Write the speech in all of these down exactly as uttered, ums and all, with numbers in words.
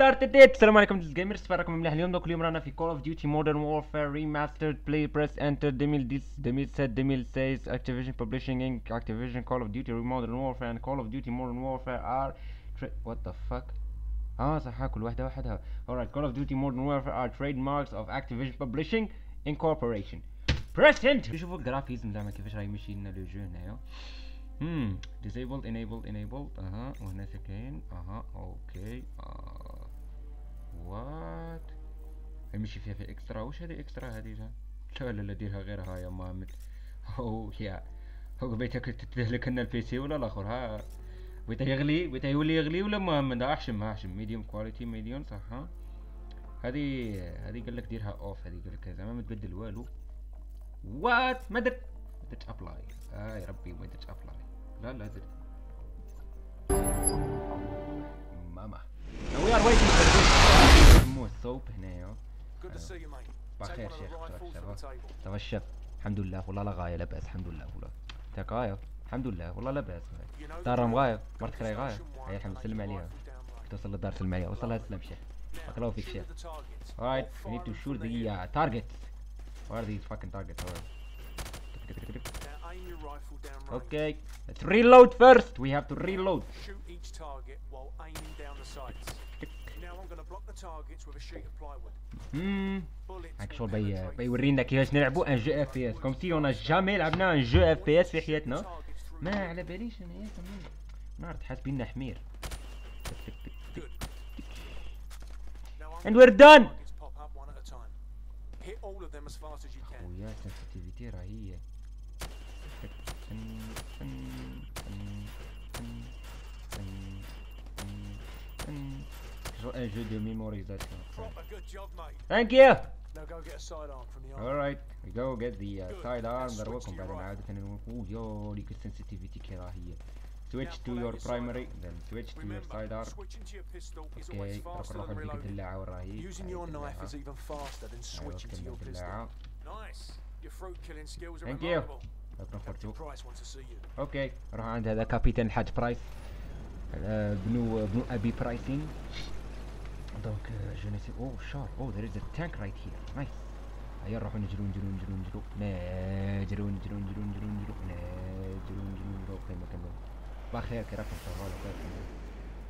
ستارت ديت. السلام عليكم دوز جيمرز، تباركم مليح. اليوم دوك اليوم رانا في كول اوف ديوتي مودرن وورفير ريماسترد. بلاي بريس انتر twenty ten twenty six Activision Publishing Inc Activision Call of Duty Modern Warfare and Call of Duty Modern Warfare are what the fuck. اه صح، كل واحده وحدها. Alright, Call of Duty Modern Warfare are trademarks of Activision Publishing Incorporation. بريس انتر. شوفوا الجرافيزم زعما كيفاش راهي ماشي لنا لو جو هنايا. امم disabled enabled enabled اها وهنا سكين اها اوكي اه وات يمشي فيها في اكسترا. واش هذه اكسترا هذه جا؟ لا لا لا ديرها غير ها يا محمد. او يا هو بيتك تتهلك لنا البي سي ولا الاخر. ها بيته يغلي بيته يولي يغلي ولا محمد. احشم احشم ميديوم كواليتي ميديوم صح. ها هذه هذه قال لك ديرها اوف، هذه قال لك زعما ما تبدل والو. وات ما درت درت ابلاي. اه يا ربي ما درت ابلاي. لا لا درت ماما. Now we are waiting for this more soap هنايا. بخير شيخ تبع الشاب. الحمد لله والله لا غاية لا بأس. الحمد لله والله انت غاية. الحمد لله والله لا بأس. دارهم غاية مرتك راهي غاية. هيا الحمد سلم عليها توصل للدار. سلم عليها وصلها. سلم شيخ بارك الله فيك شيخ. Alright we need to shoot the uh, targets. Where are these fucking targets? Okay, let's reload first. We have to reload. Shoot each target while aiming down the sights. Now I'm going to block the targets with a sheet of plywood. Hmm. Actually, بي بيورينا كيفاش نلعبوا ان جو اف بي اس. كوم سي اون جامي لعبنا ان جو اف بي اس في حياتنا. ما على باليش انا يا زميلي. نارد حاسبيننا حمير. And we're done. Hit all of them as fast as you can. خويا السنسيتيفيتي راهي un jeu de mémorisation. Thank you. Alright, we go get the uh, sidearm. ضربة بعدين عادة نقول يو ليك السنسيتيفيتي كي راهي. Switch to your primary, then switch to your sidearm. Okay, روح روح ديك الدلاعة وراهي. Using your knife is even faster than switching to your pistol. Nice. Your fruit killing skills are remarkable. Captain Price wants to see you. Okay, روح عند هذا كابتن الحاج برايس. بنو بنو أبي برايسين. Donc je ne sais. Oh sharp. Oh there is a tank right here. Nice. هيا نروحو نجرو نجرو نجرو نجرو نجرو نجرو نجرو نجرو نجرو نجرو نجرو نجرو كيما كنقول. بخير كي راكم تهضروا على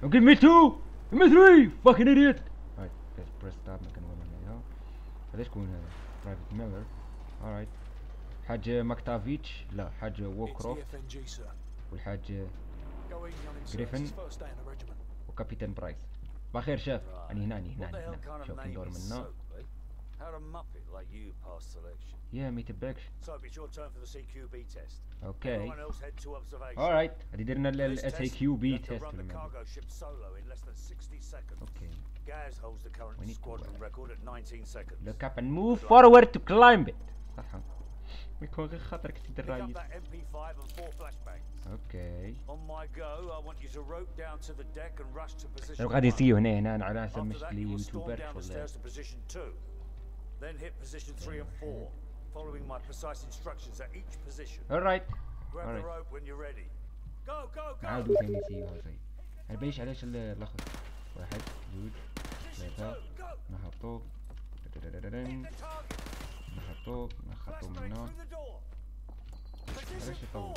كيف. ميتو ميتري فاكين ايديت. Alright, let's press start. ما كنقول هنايا. هذا شكون هذا؟ برايفت ميلر. Alright. الحاج ماكتافيتش، لا الحاج ووكروفت والحاج جريفن وكابتن برايس. بخير شاف اني هنا اني هنا هنا شوف ندور منا. يا ما يتبعكش. اوكي alright هادي درنا ال اس اي كيو بي تيست. اوكي Gaz holds the current squadron record at nineteen seconds. Look up and move forward to climb it. صح ميكون غير خاطرك سيدي الرئيس. اوكي دابا غادي نسيو هنا هنا انا على حسب مشت لي يوتيوبر ولا then hit position three and four following my precise instructions at each position. All right grab the rope when you're ready. Go go go. عاودو ثاني سيو هاي ما باينش علاش الاخر. واحد جوج ثلاثه نهبطو نحطو نحطو من هنا. علاش يطول؟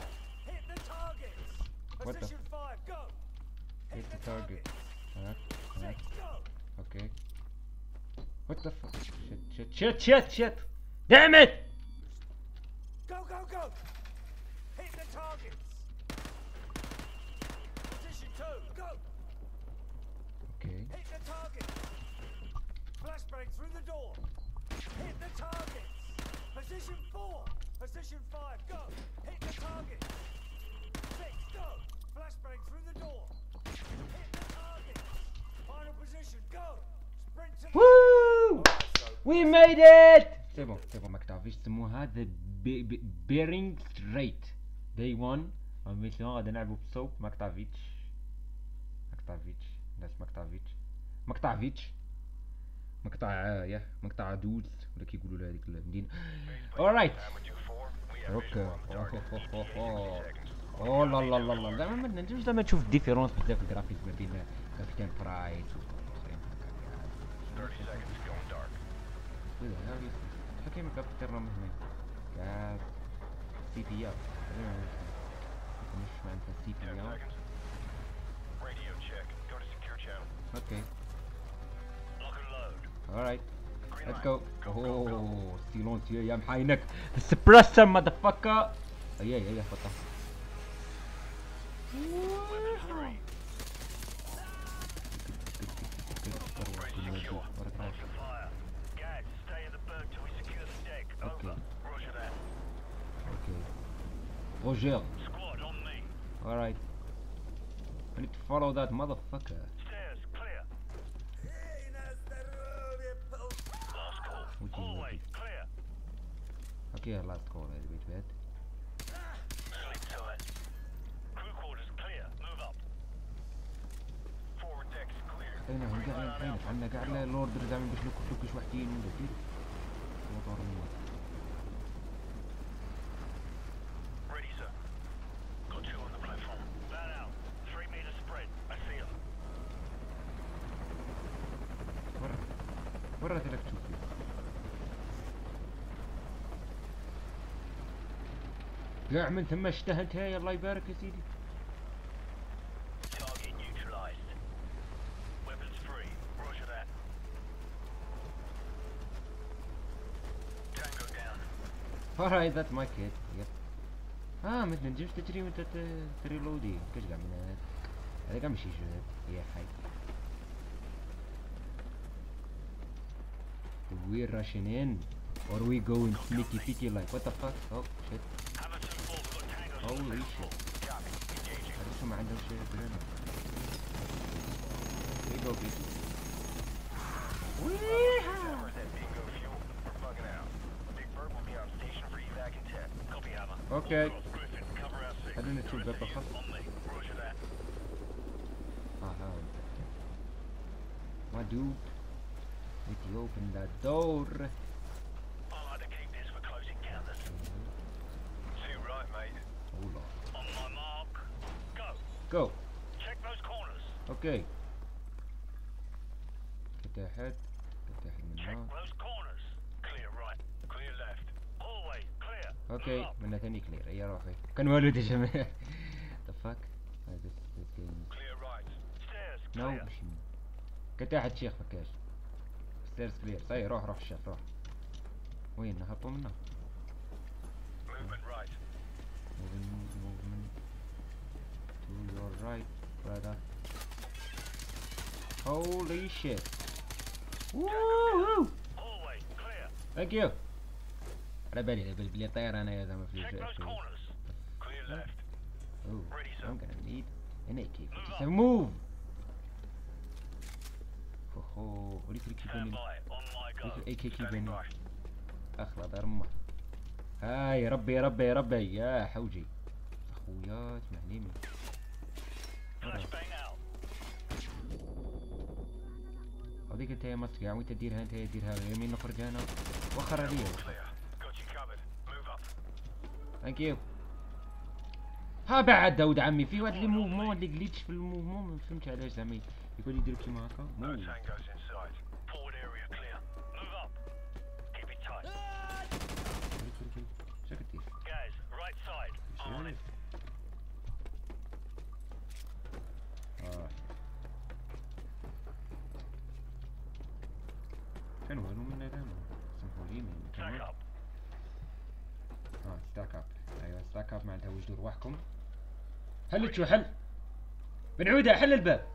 وات ذا هيت ذا تارجت. هاك هاك اوكي وات ذا فاك. شت شت شت شت دامت. جو جو جو هيت ذا تارجت بوزيشن اثنين جو. اوكي هيت ذا تارجت فلاش بريك ثرو ذا دور. Hit the targets. Position four. Position five. Go. Hit the targets. Six. Go. Flashbang through the door. Hit the targets. Final position. Go. Sprint to. Woo! We made it. C'est bon, c'est bon. MacTavish سموها the bearing straight. Day one. الميسيون غادي نلعبو بصوب MacTavish. MacTavish. ناس MacTavish. MacTavish. مقطع ياه مقطع دوز ولا كيقولوا له هذيك المدينه. اورايت اوكي اوه لا لا لا لا زعما ما تنجمش زعما تشوف الديفيرونس بزاف الجرافيك ما بين كابتن برايس و الاخرين. thirty seconds, going dark. How can you make up the term Gaz C P O? I don't understand. The punishment for C P O. ten seconds. Radio check. Go to secure channel. Okay. Lock and load. Alright. Let's go. go, go, go. Oh, silencio, yeah, I'm high neck. The suppressor, motherfucker. Oh, yeah, yeah, yeah. What the? Roger. Squad on me. All right. I need to follow that motherfucker. Stairs clear. Last call. Hallway clear. Okay, last call. Wait, wait, wait. Sleep to it. Crew quarters clear. Move up. Forward decks clear. أنا عندنا أنا عندنا قاعدنا لورد رزامين بس لوك لوكش وحدين من جديد. Where are the like two people? قاع من ثم اشتهتها يا الله يبارك يا سيدي. Target neutralized. Weapons free. Roger that. Tango down. Alright, that's my kid. Yep. Ah, ما تنجمش تجري وانت تريلودي. كاش قاع من هذا. هذا قاع ماشي جهد. يا حي. We're rushing in, or we going sneaky peeky like what the fuck? Oh shit! Holy shit! We go peeky. Okay. I don't need to get the fuck. Aha. My dude. If you open that door. I'll have to keep this for closing counters. Two right, mate. Hold on. On my mark. Go. Go. Check those corners. Okay. Get the head. Get the head in the Check mark. those corners. Clear right. Clear left. Hallway clear. Okay. Manna thani clear. يا روحي. كان والد يا جماعة. The fuck? I just this game. Clear right. Stairs clear. No. كنت تحت شيخ فكاش. Stairs clear. Say, roh, roh, chef, roh. Wait, no, help him now. Movement right. Movement, movement. To your right, brother. Holy shit. Woohoo! Hallway clear. Thank you. Rebellion, rebel, rebel, tire, and I am a future. Check those corners. Clear left. Oh, I'm gonna need an A K forty-seven. Move! Oh, what is it? A K Q B. أخلا برمة. هاي ربي ربي ربي يا حوجي. أخويات معلمي. هذيك أنت يا مصري عم تديرها أنت يديرها يمين نخرج هنا وخر لي. Thank you. ها بعد داود عمي في واحد اللي مو مو اللي جليتش في المو مو ما فهمتش علاش زعما يقول يديروا كيما هكا مو روحكم حلت شو حل بن عوده حل الباب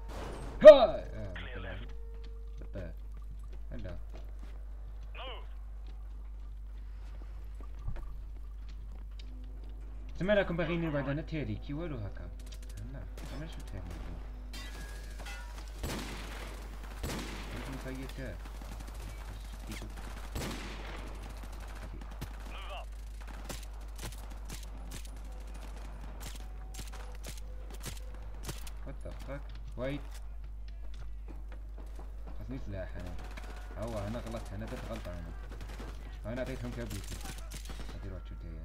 ها طيب هلا زعما راكم باغيين بعدا انا تيري كي والو هكا هلا انا شو تاني انتم سايتات وايد خاصني سلاح انا هو انا غلطت انا درت غلطه انا انا عطيتهم كابوسي ادير واحد شويه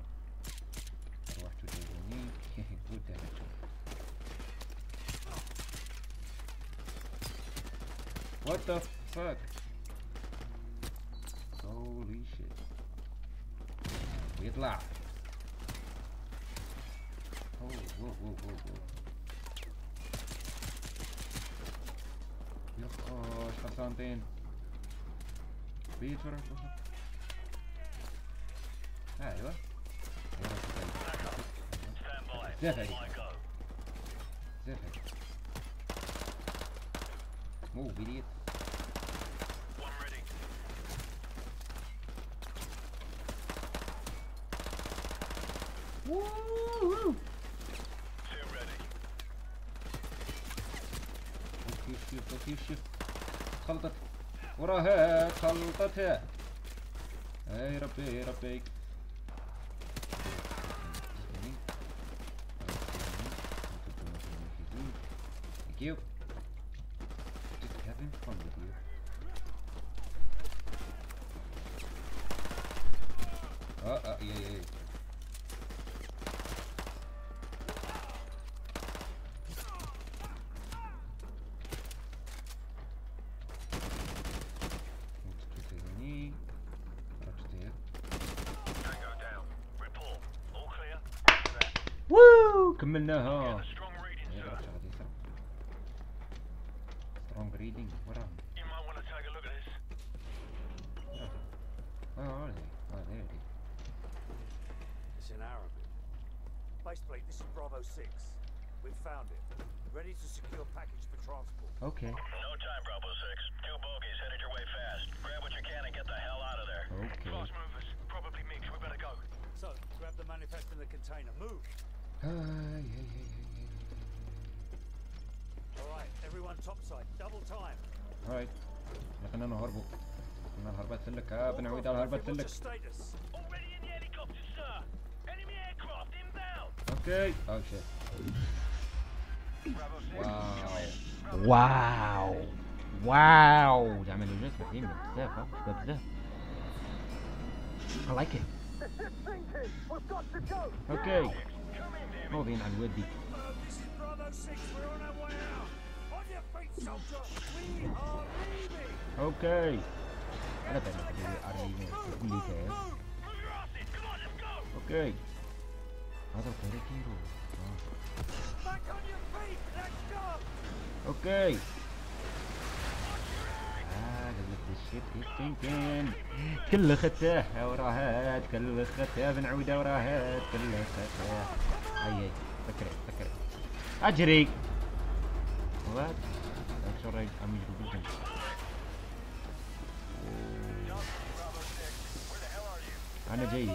اروح شويه هني يقول ده وات ذا فاك Good luck. Oh, whoa, whoa, whoa, whoa. Look, oh, it's got something. Peter. There you are. Stand by. There you go. There you go. Move, idiot. Woo-hoo! Two ready. Okay, shoot, okay, shoot. Saltat. Ora he, saltat he. Hey, rapey, hey, rapey. Thank you. Just having fun with you. Oh, oh, yeah, yeah, yeah. Coming now, huh? Strong reading, what up? You might want to take a look at this. Yeah. Where are they? Oh, there it is. It's in Arabic. Baseplate, this is Bravo six. We've found it. Ready to secure package for transport. Okay. No time, Bravo six. Two bogeys headed your way fast. Grab what you can and get the hell out of there. Okay. Fast movers, probably mixed. We better go. So, grab the manifest in the container. Move. Hey, hey, hey, hey, hey. Alright, everyone topside, double time. Alright, لكن أنا هربوا. أنا هربت لك يا ابن عميد أنا هربت لك. Already in the helicopter, sir. Enemy aircraft inbound. Okay. Oh shit. Wow. Wow. Wow. ده عملوا جسم حلو بزاف ها بزاف. I like it. Okay. Moving on with the. This is Bravo six, we're on our way out. On your feet, soldier, we are leaving. Okay. I don't think we are leaving. Move your asses, come on, let's go. Okay. I don't think we can go. Back on your feet, let's go. Okay. Ah, this shit is thinking. كل ختاه وراها كل ختاه بنعود وراها كل ختاه. أي فكرة فكرة أجري what I'm sorry I'm just joking أنا جاي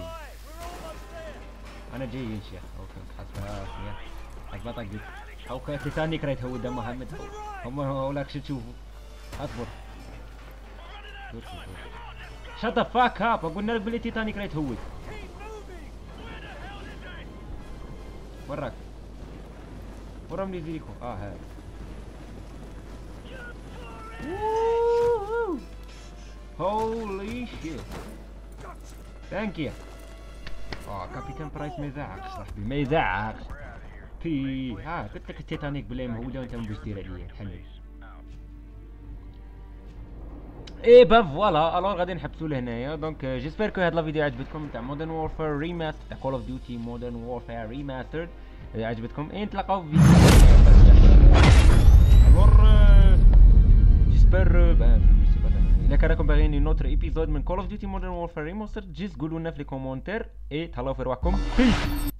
أنا جاي إن شاء الله أوكي أصبر أصبر أوكي تساني كريت هو ده محمد هم هؤلاء شو تشوفوا أصبر shut the fuck up أقولنا البلي تساني كريت هو وراك ورا من يجيكم اه هذا holy shit thank you اه كابتن برايس ما يزعقش صاحبي ما يزعقش في ها قلت لك التيتانيك بلاي مهوله وانت مش دير عليا الحلو اي با فوالا الوغ غادي نحبسوا لهنايا دونك جيسبير كو هاد لا فيديو عجبتكم تاع مودرن وورفير ريماستر تاع كول اوف ديوتي مودرن وورفير ريماستر عجبتكم اي نتلاقاو في فيديو الور جيسبير با الا كان راكم باغيين اون اوتر ايبيزود من كول اوف ديوتي مودرن وورفير ريماستر جيس قولوا لنا في لي كومونتير اي تهلاو في رواحكم.